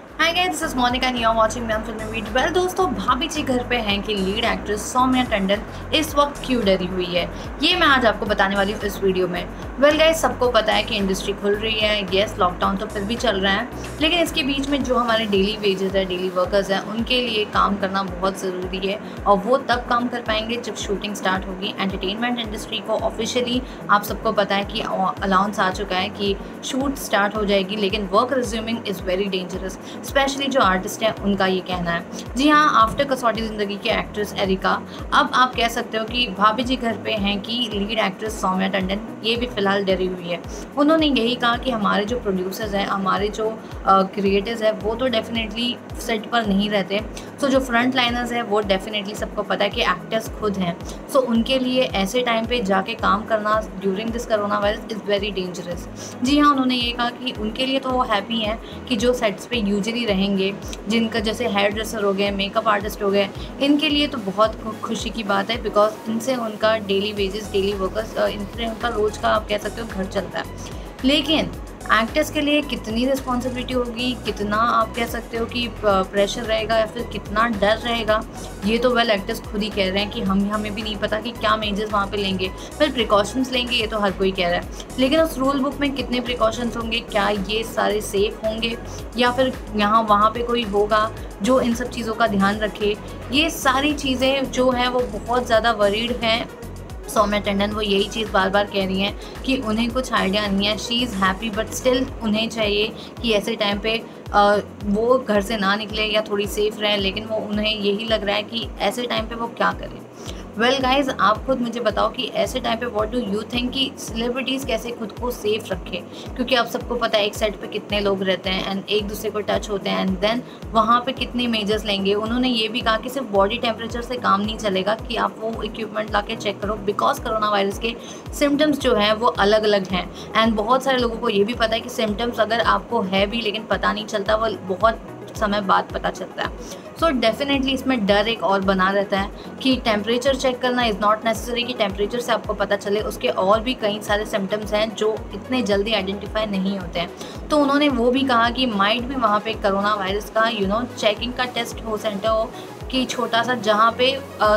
Hi guys, this is Monica and you are watching ma'am film वीट। Well दोस्तों, भाभी जी घर पे हैं कि लीड एक्ट्रेस सौम्या टंडन इस वक्त क्यों डरी हुई है, ये मैं आज आपको बताने वाली हूँ इस वीडियो में। वेल गाइस, सबको पता है कि इंडस्ट्री खुल रही है, येस लॉकडाउन तो फिर भी चल रहा है, लेकिन इसके बीच में जो हमारे डेली वेजेस है, डेली वर्कर्स हैं, उनके लिए काम करना बहुत ज़रूरी है और वो तब काम कर पाएंगे जब शूटिंग स्टार्ट होगी। एंटरटेनमेंट इंडस्ट्री को ऑफिशियली आप सबको पता है कि अलाउंस आ चुका है कि शूट स्टार्ट हो जाएगी, लेकिन work resuming is very dangerous, specially जो आर्टिस्ट हैं उनका ये कहना है। जी हाँ, आफ्टर कसौटी ज़िंदगी के एक्ट्रेस एरिका, अब आप कह सकते हो कि भाभी जी घर पे हैं कि लीड एक्ट्रेस सौम्या टंडन ये भी फ़िलहाल डरी हुई है। उन्होंने यही कहा कि हमारे जो प्रोड्यूसर्स हैं, हमारे जो क्रिएटर्स हैं, वो तो डेफिनेटली सेट पर नहीं रहते, सो जो फ्रंट लाइनर्स हैं वो डेफिनेटली सबको पता है कि एक्टर्स खुद हैं, सो उनके लिए ऐसे टाइम पर जाके काम करना during this corona virus is very dangerous. जी हाँ, उन्होंने ये कहा कि उनके लिए तो वो हैप्पी हैं कि जो सेट्स पर यूजली रहेंगे, जिनका जैसे हेयर ड्रेसर हो गए, मेकअप आर्टिस्ट हो गए, इनके लिए तो बहुत खुशी की बात है, बिकॉज इनसे उनका डेली वेजेस, डेली वर्कर्स, इनसे उनका रोज का आप कह सकते हो घर चलता है। लेकिन एक्टर्स के लिए कितनी रिस्पॉन्सिबिलिटी होगी, कितना आप कह सकते हो कि प्रेशर रहेगा या फिर कितना डर रहेगा, ये तो वेल एक्टर्स खुद ही कह रहे हैं कि हमें भी नहीं पता कि क्या मेजर्स वहाँ पे लेंगे, फिर प्रिकॉशंस लेंगे, ये तो हर कोई कह रहा है। लेकिन उस रूल बुक में कितने प्रिकॉशंस होंगे, क्या ये सारे सेफ होंगे या फिर यहाँ वहाँ पर कोई होगा जो इन सब चीज़ों का ध्यान रखे, ये सारी चीज़ें जो हैं वो बहुत ज़्यादा वरीड हैं। सौम्या टंडन वो यही चीज़ बार बार कह रही हैं कि उन्हें कुछ आइडिया नहीं है, she is happy but still उन्हें चाहिए कि ऐसे टाइम पे वो घर से ना निकले या थोड़ी सेफ़ रहें, लेकिन वो उन्हें यही लग रहा है कि ऐसे टाइम पे वो क्या करें। वेल गाइज़, आप खुद मुझे बताओ कि ऐसे टाइम पे व्हाट डू यू थिंक कि सेलिब्रिटीज़ कैसे खुद को सेफ रखें, क्योंकि आप सबको पता है एक सेट पे कितने लोग रहते हैं एंड एक दूसरे को टच होते हैं, एंड देन वहाँ पे कितने मेजर्स लेंगे। उन्होंने ये भी कहा कि सिर्फ बॉडी टेम्परेचर से काम नहीं चलेगा कि आप वो इक्विपमेंट ला के चेक करो, बिकॉज कोरोना वायरस के सिम्टम्स जो हैं वो अलग अलग हैं एंड बहुत सारे लोगों को ये भी पता है कि सिम्टम्स अगर आपको है भी लेकिन पता नहीं चलता, वो बहुत समय बाद पता चलता है। सो डेफिनेटली इसमें डर एक और बना रहता है कि टेम्परेचर चेक करना इज़ नॉट नेसेसरी कि टेम्परेचर से आपको पता चले, उसके और भी कई सारे सिम्टम्स हैं जो इतने जल्दी आइडेंटिफाई नहीं होते हैं। तो उन्होंने वो भी कहा कि माइट भी वहाँ पे कोरोना वायरस का चेकिंग का टेस्ट हो सेंटर हो कि छोटा सा, जहाँ पे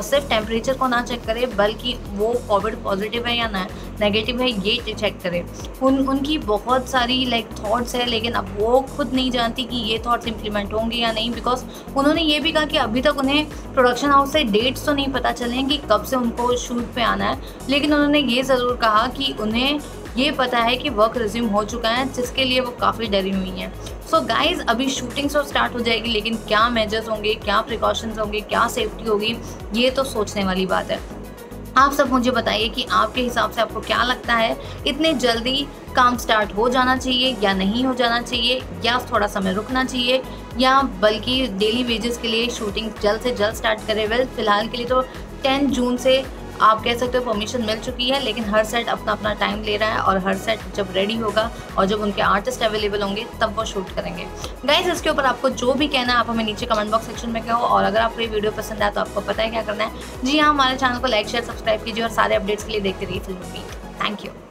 सिर्फ टेम्परेचर को ना चेक करे बल्कि वो कोविड पॉजिटिव है या ना नेगेटिव है ये चेक करे। उनकी बहुत सारी थॉट्स है, लेकिन अब वो खुद नहीं जानती कि ये थॉट्स इम्प्लीमेंट होंगे या नहीं, बिकॉज उन्होंने ये भी कहा कि अभी तक उन्हें प्रोडक्शन हाउस से डेट्स तो नहीं पता चले हैं कि कब से उनको शूट पे आना है, लेकिन उन्होंने ये ज़रूर कहा कि उन्हें ये पता है कि वर्क रिज्यूम हो चुका है, जिसके लिए वो काफ़ी डरी हुई हैं। सो गाइज़, अभी शूटिंग्स तो स्टार्ट हो जाएगी, लेकिन क्या मेजर्स होंगे, क्या प्रिकॉशंस होंगे, क्या सेफ्टी होगी, ये तो सोचने वाली बात है। आप सब मुझे बताइए कि आपके हिसाब से आपको क्या लगता है, इतने जल्दी काम स्टार्ट हो जाना चाहिए या नहीं हो जाना चाहिए, या थोड़ा समय रुकना चाहिए, या बल्कि डेली वेजेस के लिए शूटिंग जल्द से जल्द स्टार्ट करें। वेल, फिलहाल के लिए तो 10 जून से आप कह सकते हो परमिशन मिल चुकी है, लेकिन हर सेट अपना अपना टाइम ले रहा है और हर सेट जब रेडी होगा और जब उनके आर्टिस्ट अवेलेबल होंगे तब वो शूट करेंगे। गाइस, इसके ऊपर आपको जो भी कहना है आप हमें नीचे कमेंट बॉक्स सेक्शन में कहो, और अगर आपको ये वीडियो पसंद आया तो आपको पता है क्या करना है। जी हाँ, हमारे चैनल को लाइक, शेयर, सब्सक्राइब कीजिए और सारे अपडेट्स के लिए देखते रहिए फिल्म वीट। Thank you.